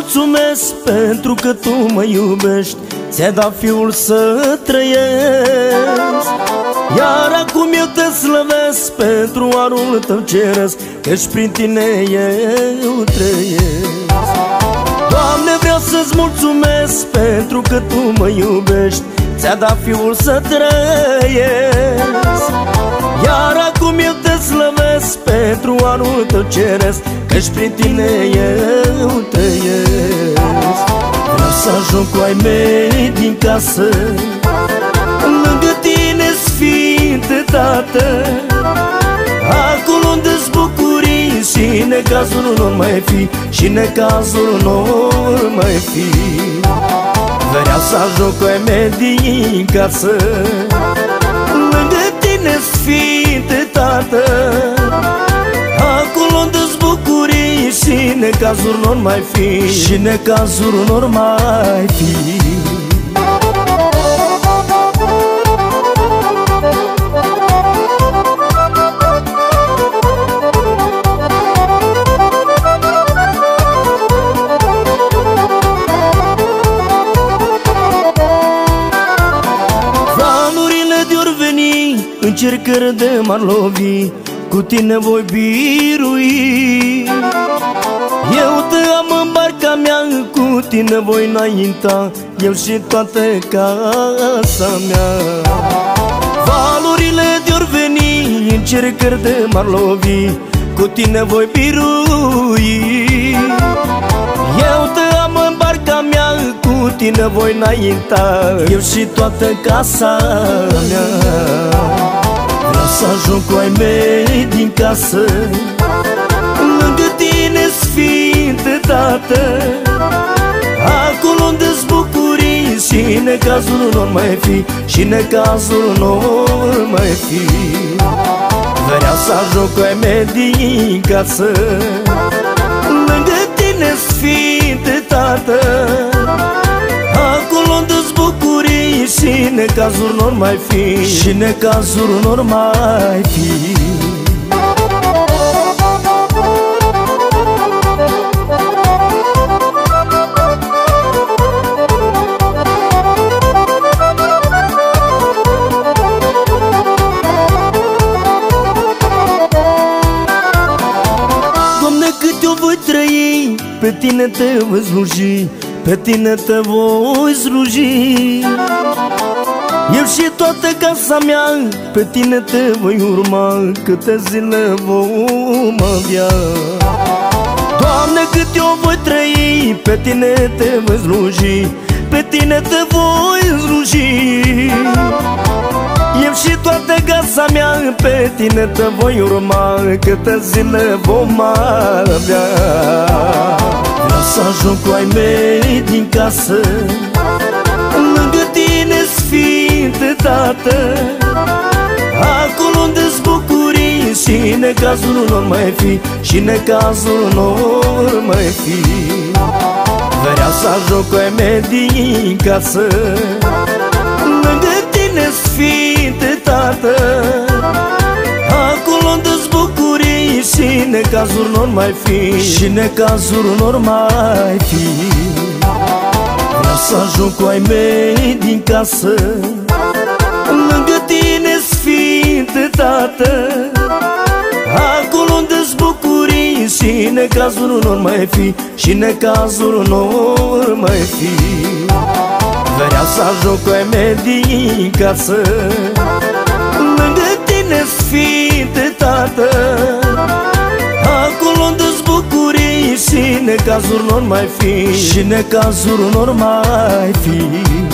mulțumesc pentru că tu mă iubești, ți-ai dat Fiul să trăiesc. Iar acum eu te slăvesc pentru arul tău ceresc, căci prin tine eu trăiesc. Doamne, vreau să-ți mulțumesc pentru că tu mă iubești, ți-a dat Fiul să trăiesc. Iar acum eu te slăvesc pentru arul tău ceresc, căci prin tine eu trăiesc. Vreau să ajung cu ai mei din casă, lângă tine, Sfinte Tată, acolo unde-s bucurii și necazul nu mai fi, și necazul nu mai fi. Vreau să ajung cu ai mei din casă, lângă tine, Sfinte Tată, acolo unde-s bucurii și necazul nu mai fi, și necazul nu mai fi. Încercări de m-ar lovi, cu tine voi birui. Eu te am în barca mea, cu tine voi înainta, eu și toată casa mea. Valurile de-or veni, încercări de m-ar lovi, cu tine voi birui. Eu te am în barca mea, cu tine voi înainta, eu și toată casa mea. Vreau să ajung cu ai mei din casă, lângă tine, Sfinte Tată, acolo unde-s bucurii și necazul nu mai fi, și necazul nu mai fi. Vreau să ajung cu ai mei din casă, lângă tine, Sfinte Tată, acolo unde-s bucurii și necazul nu mai fi, și necazul nu mai fi. Doamne, cât eu voi trăi, pe tine te voi sluji, pe tine te voi sluji, eu și toată casa mea, pe tine te voi urma, câte zile vom avea. Doamne, cât eu voi trăi, pe tine te voi sluji, pe tine te voi sluji, eu și toată casa mea, pe tine te voi urma, câte zile vom avea. Vreau să ajung cu ai mei din casă, lângă tine, Sfinte Tată, acolo unde-s bucurii și necazul nu mai fi, și necazul nu mai fi. Vreau să ajung cu ai mei din casă, lângă tine, Sfinte Tată, acolo unde-s bucurii și necazul nu mai fi, și necazul nu mai fi. Vreau să ajung cu ai mei din casă, lângă tine, Sfinte Tată, acolo unde-s bucurii și necazul nu mai fi, și necazul nu mai fi. Vreau să ajung cu ai mei din casă, lângă tine, Sfinte Tată, acolo unde-s bucurii și necazuri nu mai fi, și necazuri nu mai fi.